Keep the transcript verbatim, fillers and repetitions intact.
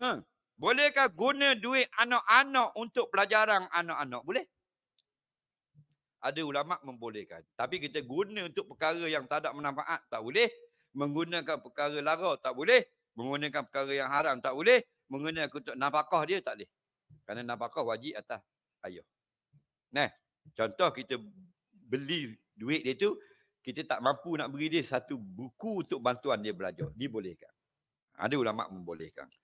Ha. Bolehkah guna duit anak-anak untuk pelajaran anak-anak? Boleh. Ada ulama membolehkan. Tapi kita guna untuk perkara yang tak ada manfaat, tak boleh. Menggunakan perkara lara, tak boleh. Menggunakan perkara yang haram, tak boleh. Menggunakan untuk nafkah dia, tak boleh. Kerana nafkah wajib atas ayah. Nah, contoh kita beli duit dia tu, kita tak mampu nak beri dia satu buku untuk bantuan dia belajar. Dibolehkan. Ada ulama membolehkan.